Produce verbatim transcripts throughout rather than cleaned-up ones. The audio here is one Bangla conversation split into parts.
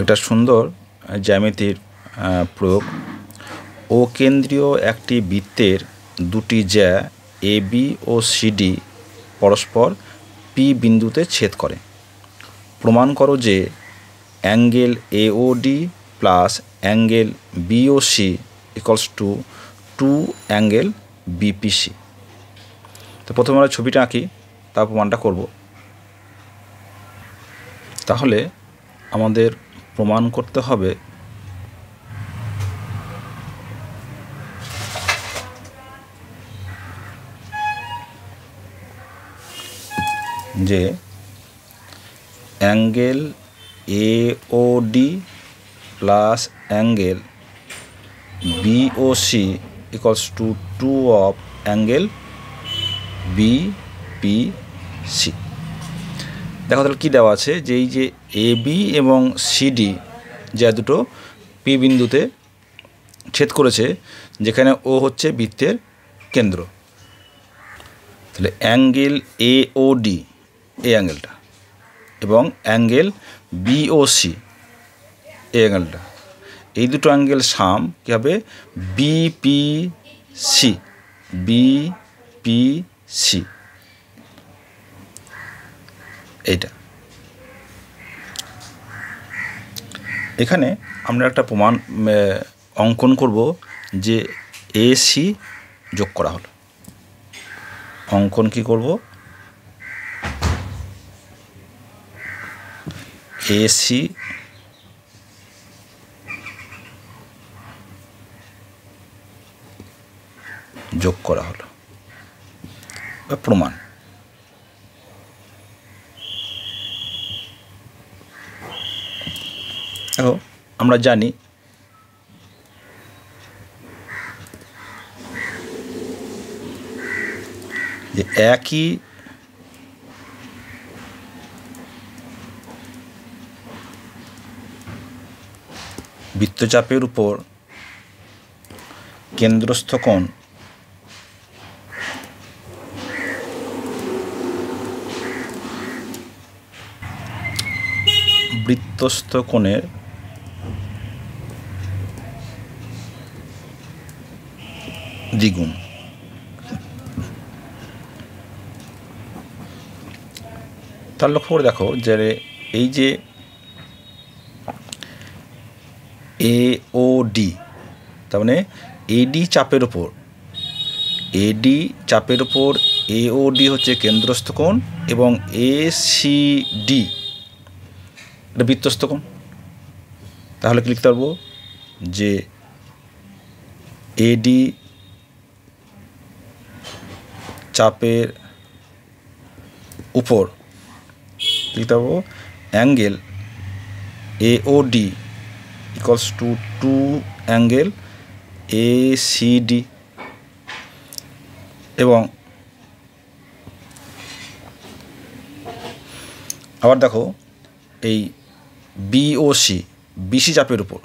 একটা সুন্দর জ্যামিতির প্রয়োগ ও কেন্দ্রীয় একটি বৃত্তের দুটি জ্যা এ বি ও সিডি পরস্পর পি বিন্দুতে ছেদ করে। প্রমাণ করো যে angle A O D plus angle B O C equals to two angle BPC. তো প্রথমে আমরা ছবিটা আঁকি, তার প্রমাণটা করব। তাহলে আমাদের প্রমাণ করতে হবে যে angle A O D plus angle B O C equals to two of angle B P C. দেখো তাহলে কী দেওয়া আছে যে এই যে এ বি এবং সিডি যা দুটো পি বিন্দুতে ছেদ করেছে, যেখানে ও হচ্ছে বৃত্তের কেন্দ্র। তাহলে অ্যাঙ্গেল এ ও ডি এই অ্যাঙ্গেলটা এবং অ্যাঙ্গেল বি ও সি এই অ্যাঙ্গেলটা, এই দুটো অ্যাঙ্গেল সাম কী হবে B P C, B P C এইটা। এখানে আমরা একটা প্রমাণ অঙ্কন করব যে এ সি যোগ করা হলো। অঙ্কন কি করব, এ সি যোগ করা হলো বা প্রমাণ। দেখো আমরা জানি যে একই বৃত্তচাপের উপর কেন্দ্রস্থ কোণ বৃত্তস্থ কোণের দ্বিগুণ। তার লক্ষ্য করে দেখো যে এই যে এ ও ডি, তার মানে এডি চাপের ওপর, এডি চাপের ওপর এ ও ডি হচ্ছে কেন্দ্রস্থ কোণ এবং এ সি ডি এটা বৃত্তস্থ কোণ। তাহলে কি লিখতে পারবো যে এডি চাপের উপর লিখতে পারবো angle A O D equals to two angle A C D এবং আবার দেখো এই বি ও সি বিসি চাপের উপর,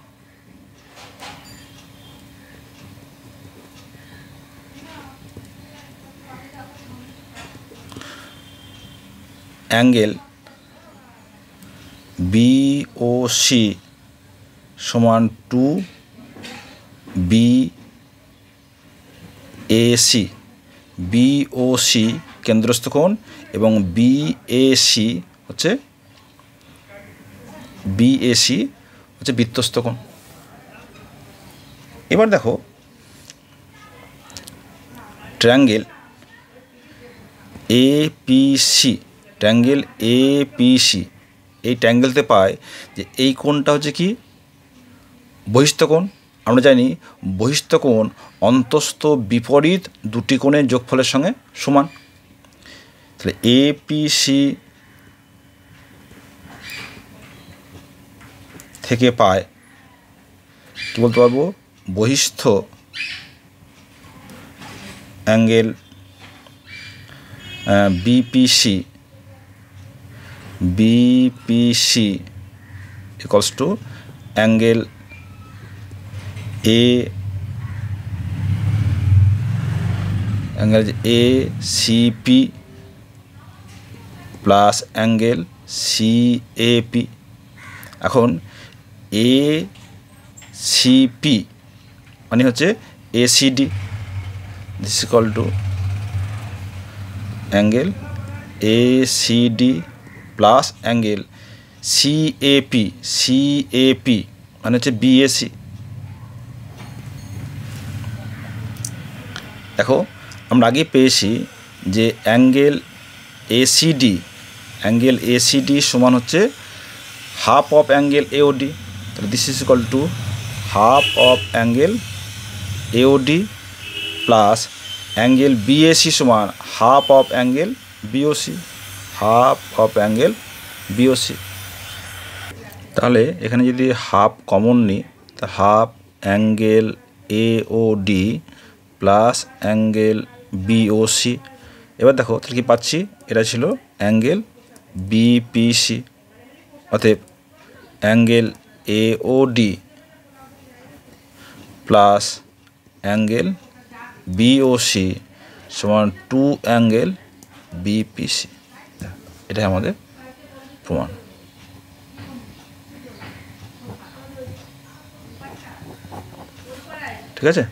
অ্যাঙ্গেল বি ও সি সমান to B A C, B O C কেন্দ্রস্থ কোণ এবং বি এ সি হচ্ছে বি এ সি হচ্ছে বৃত্তস্থ কোণ। এবার দেখো triangle A P C, triangle A P C এই ট্যাঙ্গেলতে পায় যে এই কোণটা হচ্ছে কি বহিঃস্থ কোণ। আমরা জানি বহিঃস্থ কোণ অন্তঃস্থ বিপরীত দুটি কোণের যোগফলের সঙ্গে সমান। তাহলে এ পি সি থেকে পায় কি বলতে পারবো বহিঃস্থ angle B P C, BPC equals to angle A angle A CP plus angle C AP. এখন এ সি পি মানে হচ্ছে A C D this equal to angle A C D plus angle C A P C A P মানে হচ্ছে বি এ সি। দেখো আমরা আগে পেয়েছি যে angle A C D angle A C D সমান হচ্ছে half of angle A O D, তাহলে this is equal to half of angle A O D plus angle B A C সমান half of angle B O C half of angle B O C. তাহলে এখানে যদি হাফ কমন নিই তা half angle A O D plus angle BOC. এবার দেখো তাহলে কি পাচ্ছি, এটা ছিল অ্যাঙ্গেল বিপিসি, অতএব angle AOD plus angle BOC সমান টু অ্যাঙ্গেল বিপিসি। এটাই আমাদের প্রমাণ। ঠিক আছে,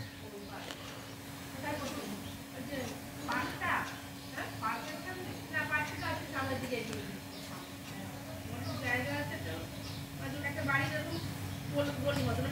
বলি বলি